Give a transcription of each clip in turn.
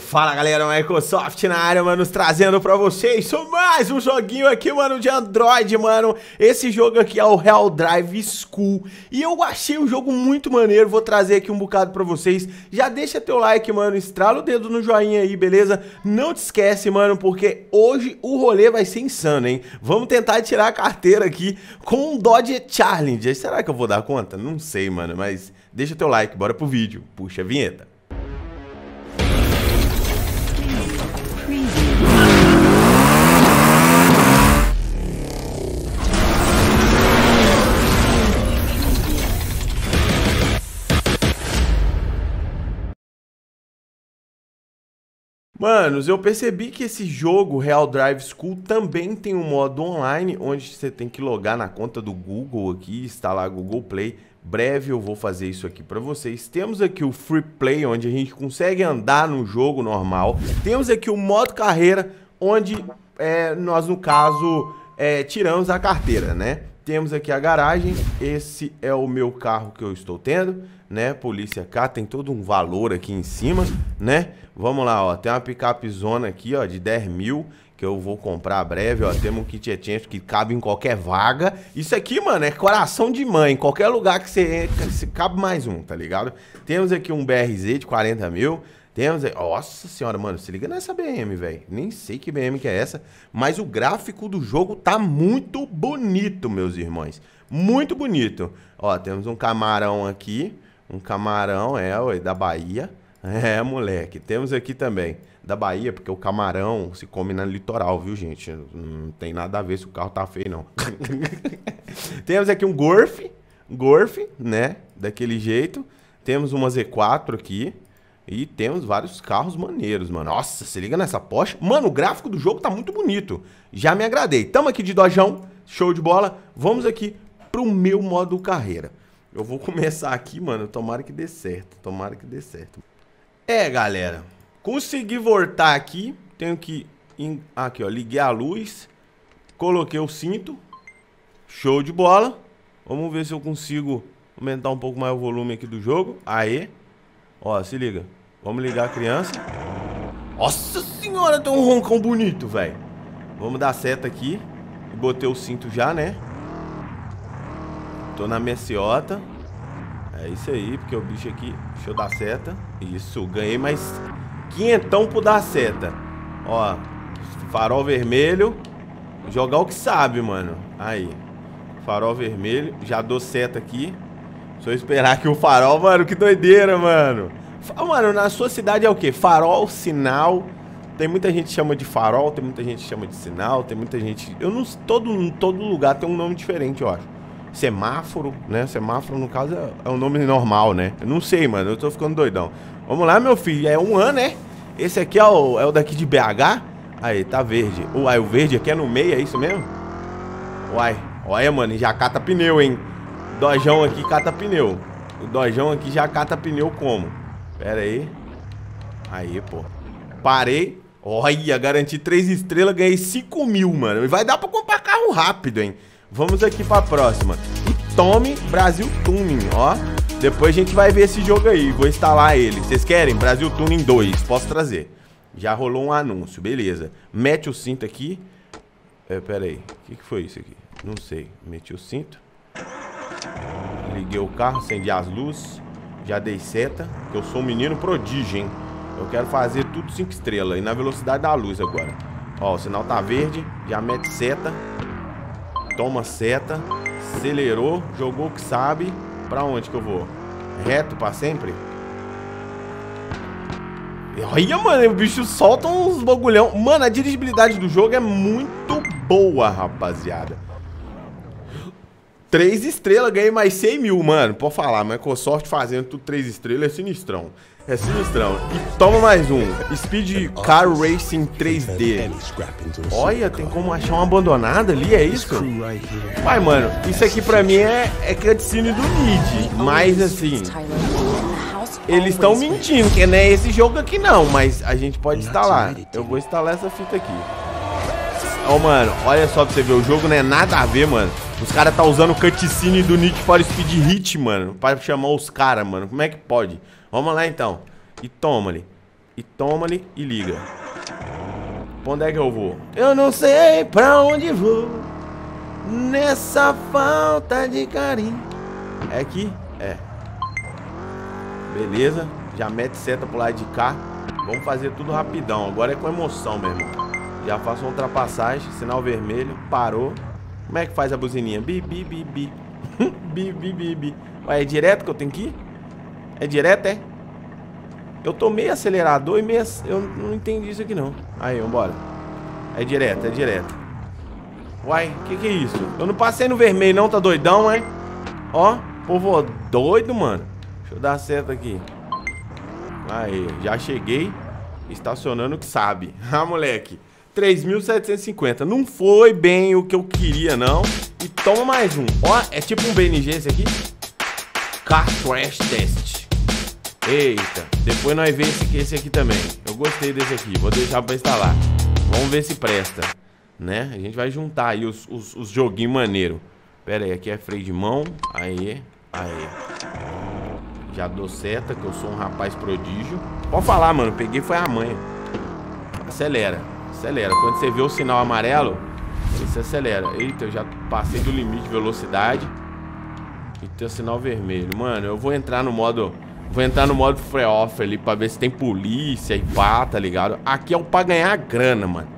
Fala galera, Microsoft na área, mano, trazendo pra vocês só mais um joguinho aqui, mano, de Android, mano. Esse jogo aqui é o Real Driving School e eu achei o jogo muito maneiro, vou trazer aqui um bocado pra vocês. Já deixa teu like, mano, estrala o dedo no joinha aí, beleza? Não te esquece, mano, porque hoje o rolê vai ser insano, hein? Vamos tentar tirar a carteira aqui com um Dodge Challenger. Será que eu vou dar conta? Não sei, mano, mas deixa teu like, bora pro vídeo, puxa a vinheta. Manos, eu percebi que esse jogo, Real Drive School, também tem um modo online, onde você tem que logar na conta do Google aqui, instalar a Google Play. Breve eu vou fazer isso aqui pra vocês. Temos aqui o Free Play, onde a gente consegue andar no jogo normal. Temos aqui o modo carreira, onde nós, no caso, tiramos a carteira, né? Temos aqui a garagem, esse é o meu carro que eu estou tendo, né? Polícia cá, tem todo um valor aqui em cima, né? Vamos lá, ó, tem uma picape zona aqui, ó, de 10 mil, que eu vou comprar breve, ó. Temos um kit etchange que cabe em qualquer vaga. Isso aqui, mano, é coração de mãe, qualquer lugar que você entra, cabe mais um, tá ligado? Temos aqui um BRZ de 40 mil. Temos aí, nossa senhora, mano, se liga nessa BM, velho. Nem sei que BM que é essa, mas o gráfico do jogo tá muito bonito, meus irmãos. Muito bonito. Ó, temos um camarão aqui, um camarão, da Bahia. É, moleque, temos aqui também, da Bahia, porque o camarão se come na litoral, viu, gente? Não tem nada a ver se o carro tá feio, não. Temos aqui um Golf, né, daquele jeito. Temos uma Z4 aqui. E temos vários carros maneiros, mano. Nossa, se liga nessa Porsche. Mano, o gráfico do jogo tá muito bonito. Já me agradei. Tamo aqui de Dojão. Show de bola. Vamos aqui pro meu modo carreira. Eu vou começar aqui, mano. Tomara que dê certo. Tomara que dê certo. É, galera. Consegui voltar aqui. Tenho que... Aqui, ó. Liguei a luz. Coloquei o cinto. Show de bola. Vamos ver se eu consigo aumentar um pouco mais o volume aqui do jogo. Aê. Ó, se liga. Vamos ligar a criança. Nossa senhora, tem um roncão bonito, velho. Vamos dar seta aqui. Botei o cinto já, né? Tô na meciota. É isso aí, porque o bicho aqui... Deixa eu dar seta. Isso, ganhei mais quinhentão por dar seta. Ó, farol vermelho. Jogar o que sabe, mano. Aí, farol vermelho. Já dou seta aqui. Só esperar que o farol... Mano, que doideira, mano. Mano, na sua cidade é o quê? Farol, sinal. Tem muita gente que chama de farol, tem muita gente que chama de sinal, tem muita gente... Eu não... Todo lugar tem um nome diferente, eu acho. Semáforo, né? Semáforo, no caso, é um nome normal, né? Eu não sei, mano. Eu tô ficando doidão. Vamos lá, meu filho. É um ano, né? Esse aqui é o daqui de BH. Aí, tá verde. Uai, o verde aqui é no meio, é isso mesmo? Uai. Olha, mano, já cata pneu, hein? Dojão aqui cata pneu. O Dojão aqui já cata pneu como? Pera aí. Aí, pô. Parei. Olha, garanti 3 estrelas, ganhei 5 mil, mano. E vai dar pra comprar carro rápido, hein? Vamos aqui pra próxima. E tome Brasil Tuning, ó. Depois a gente vai ver esse jogo aí. Vou instalar ele. Vocês querem? Brasil Tuning 2. Posso trazer. Já rolou um anúncio, beleza. Mete o cinto aqui. É, pera aí. O que foi isso aqui? Não sei. Meti o cinto. Liguei o carro, acendi as luzes. Já dei seta, que eu sou um menino prodígio, hein? Eu quero fazer tudo 5 estrelas. E na velocidade da luz agora. Ó, o sinal tá verde. Já mete seta. Toma seta. Acelerou. Jogou o que sabe. Pra onde que eu vou? Reto pra sempre? Olha, mano, o bicho solta uns bagulhão. Mano, a dirigibilidade do jogo é muito boa, rapaziada. 3 estrelas, ganhei mais 100 mil, mano. Pode falar, Microsoft fazendo tudo 3 estrelas é sinistrão. É sinistrão. E toma mais um. Speed Car Racing 3D. Olha, tem como achar uma abandonada ali, é isso? Vai, mano, isso aqui pra mim é cutscene do Need. Mas assim... Eles estão mentindo, que não é esse jogo aqui não. Mas a gente pode instalar. Eu vou instalar essa fita aqui. Ó, mano, olha só pra você ver. O jogo não é nada a ver, mano. Os caras tá usando o cutscene do Need for Speed Hit, mano. Pra chamar os caras, mano. Como é que pode? Vamos lá, então. E toma ali. E toma-lhe e liga. Pra onde é que eu vou? Eu não sei pra onde vou, nessa falta de carinho. É aqui? É. Beleza. Já mete seta pro lado de cá. Vamos fazer tudo rapidão. Agora é com emoção mesmo. Já faço uma ultrapassagem. Sinal vermelho. Parou. Como é que faz a buzininha? Bi, bi, bi, bi. Bi, bi, bi, bi. Ué, é direto que eu tenho que ir? É direto, é? Eu tô meio acelerador e meio... Eu não entendi isso aqui, não. Aí, vambora. É direto, é direto. Uai, que é isso? Eu não passei no vermelho, não. Tá doidão, é? Ó, povo doido, mano. Deixa eu dar seta aqui. Aí, já cheguei. Estacionando o que sabe. Ah, moleque. 3.750. Não foi bem o que eu queria, não. E toma mais um. Ó, é tipo um BNG esse aqui. Car Trash Test. Eita. Depois nós vemos esse aqui também. Eu gostei desse aqui. Vou deixar pra instalar. Vamos ver se presta. Né? A gente vai juntar aí os joguinhos maneiros. Pera aí. Aqui é freio de mão. Aí. Aí. Já dou seta, que eu sou um rapaz prodígio. Pode falar, mano. Peguei foi a manha. Acelera. Acelera. Quando você vê o sinal amarelo, você acelera. Eita, eu já passei do limite de velocidade. E tem o sinal vermelho. Mano, eu vou entrar no modo... Vou entrar no modo free-off ali pra ver se tem polícia e pá, tá ligado? Aqui é o pra ganhar grana, mano.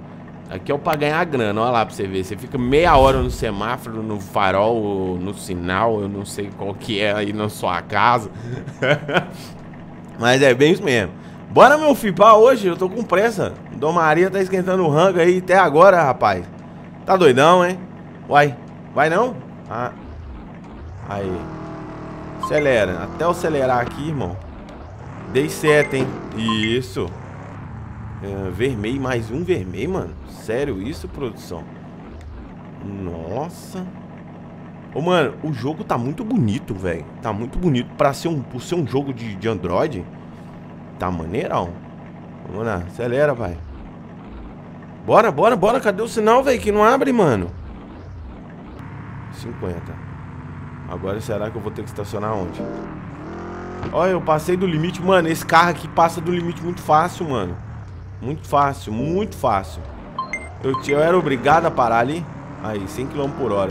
Aqui é o pra ganhar grana. Olha lá pra você ver. Você fica meia hora no semáforo, no farol, no sinal. Eu não sei qual que é aí na sua casa. Mas é bem isso mesmo. Bora, meu filho, pra hoje. Eu tô com pressa. Dom Maria tá esquentando o rango aí até agora, rapaz. Tá doidão, hein? Uai. Vai não? Ah... Aí. Acelera. Até eu acelerar aqui, irmão. Dei seta, hein? Isso. É, vermelho. Mais um vermelho, mano. Sério isso, produção? Nossa. Ô, mano. O jogo tá muito bonito, velho. Tá muito bonito. Por ser um jogo de Android. Tá maneirão. Vamos lá. Acelera, vai. Bora, bora, bora. Cadê o sinal, velho? Que não abre, mano. 50. Agora será que eu vou ter que estacionar onde? Olha, eu passei do limite. Mano, esse carro aqui passa do limite muito fácil, mano. Muito fácil, muito fácil. Eu era obrigado a parar ali. Aí, 100 km/h.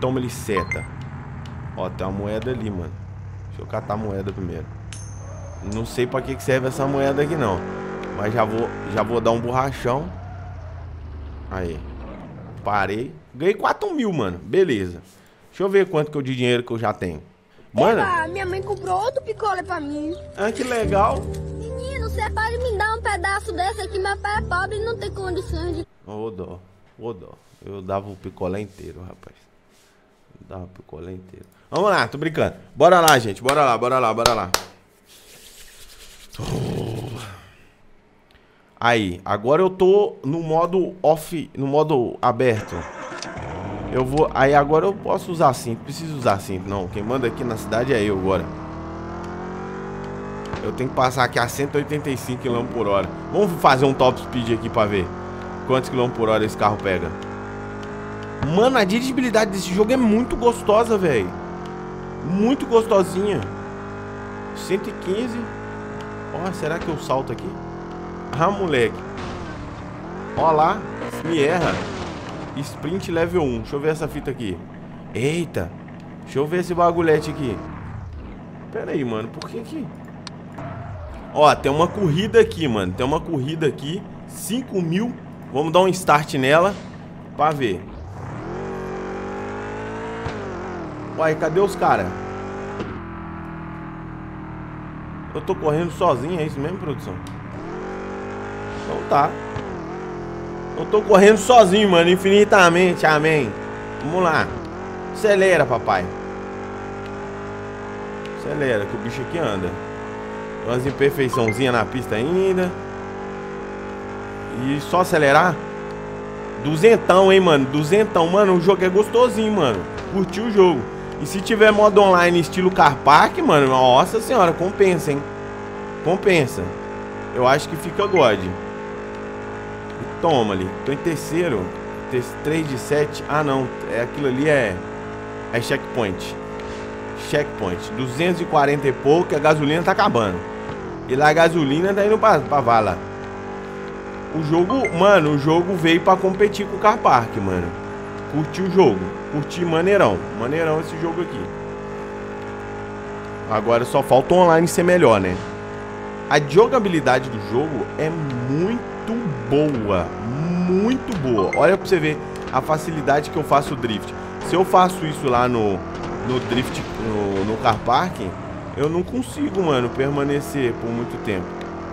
Toma ele seta. Ó, tem uma moeda ali, mano. Deixa eu catar a moeda primeiro. Não sei pra que serve essa moeda aqui, não. Mas já vou dar um borrachão. Aí. Parei. Ganhei 4.000, mano. Beleza. Deixa eu ver quanto que eu de dinheiro que eu já tenho. Mano... Epa, minha mãe comprou outro picolé pra mim. Ah, que legal. Menino, você pode me dar um pedaço dessa aqui? Meu pai é pobre e não tem condições de... Ô, dó. Ô, dó. Eu dava o picolé inteiro, rapaz. Eu dava o picolé inteiro. Vamos lá, tô brincando. Bora lá, gente. Bora lá, bora lá, bora lá. Oh. Aí, agora eu tô no modo off, no modo aberto. Eu vou... Aí agora eu posso usar cinto. Preciso usar cinto, não. Quem manda aqui na cidade é eu agora. Eu tenho que passar aqui a 185 km/h. Vamos fazer um top speed aqui pra ver quantos km/h esse carro pega. Mano, a dirigibilidade desse jogo é muito gostosa, velho. Muito gostosinha. 115. Ó, será que eu salto aqui? Ah, moleque. Ó lá, me erra. Sprint level 1. Deixa eu ver essa fita aqui. Eita. Deixa eu ver esse bagulhete aqui. Pera aí, mano. Por que que... Ó, tem uma corrida aqui, mano. Tem uma corrida aqui. 5.000. Vamos dar um start nela pra ver. Uai, cadê os caras? Eu tô correndo sozinho, é isso mesmo, produção? Então tá. Eu tô correndo sozinho, mano, infinitamente, amém. Vamos lá. Acelera, papai. Acelera, que o bicho aqui anda. Tem umas imperfeiçãozinhas na pista ainda. E só acelerar. 200, hein, mano. 200, mano, o jogo é gostosinho, mano. Curti o jogo. E se tiver modo online estilo Car Park, mano, nossa senhora, compensa, hein. Compensa. Eu acho que fica God. Toma ali, tô em terceiro. 3 de 7, ah não. É, aquilo ali é checkpoint. 240 e pouco, a gasolina tá acabando. E lá a gasolina tá indo pra vala. O jogo, mano, o jogo veio pra competir com o Car Park, mano. Curti o jogo. Curti maneirão. Maneirão esse jogo aqui. Agora só falta o online ser melhor, né? A jogabilidade do jogo é muito boa. Muito boa. Olha pra você ver a facilidade que eu faço o drift. Se eu faço isso lá no drift, no Car Parking, eu não consigo, mano, permanecer por muito tempo.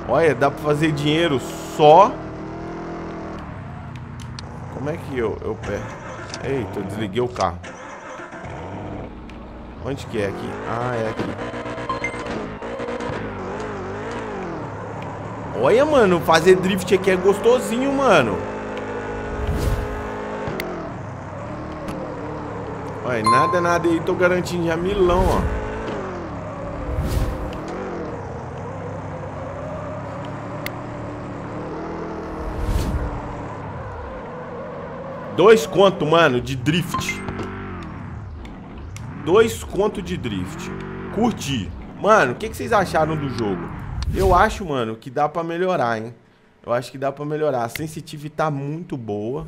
Olha, dá pra fazer dinheiro só... Como é que eu perco? Eita, eu desliguei o carro. Onde que é? Aqui? Ah, é aqui. Olha, mano, fazer drift aqui é gostosinho, mano. Olha, nada, nada aí, tô garantindo já milão, ó. R$2, mano, de drift. R$2 de drift. Curti. Mano, o que vocês acharam do jogo? Eu acho, mano, que dá pra melhorar, hein? Eu acho que dá pra melhorar. A sensitivity tá muito boa.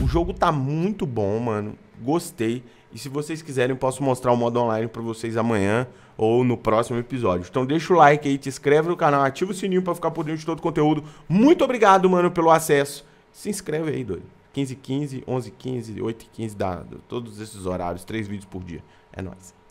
O jogo tá muito bom, mano. Gostei. E se vocês quiserem, eu posso mostrar o modo online pra vocês amanhã ou no próximo episódio. Então deixa o like aí, te inscreve no canal, ativa o sininho pra ficar por dentro de todo o conteúdo. Muito obrigado, mano, pelo acesso. Se inscreve aí, doido. 15h15, 11h15, 8h15, todos esses horários, 3 vídeos por dia. É nóis.